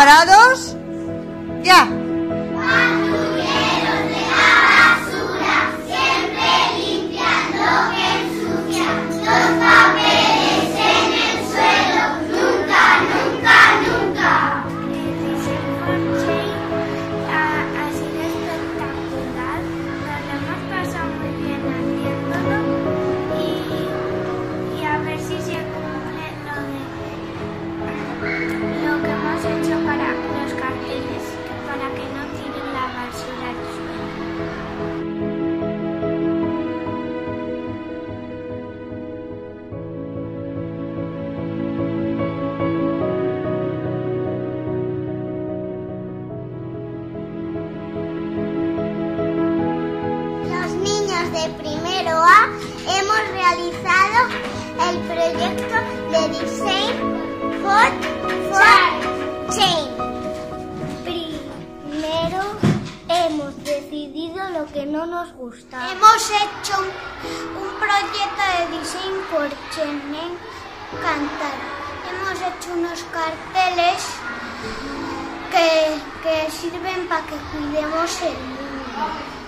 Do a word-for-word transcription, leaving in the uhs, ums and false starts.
¿Preparados? ¡Ya! Patrulleros de la basura, siempre limpian lo que ensucia. Los papeles en el suelo, nunca, nunca, nunca. Ha sido espectacular, nos hemos pasado muy bien haciéndolo y, y a ver si se cumple lo de... lo que hemos hecho para los carteles, para que no tiren la basura al suelo. Los niños de primero A hemos realizado el proyecto de Design for Change. Primero hemos decidido lo que no nos gusta. Hemos hecho un, un proyecto de Design for Change, me encanta. Hemos hecho unos carteles que, que sirven para que cuidemos el mundo.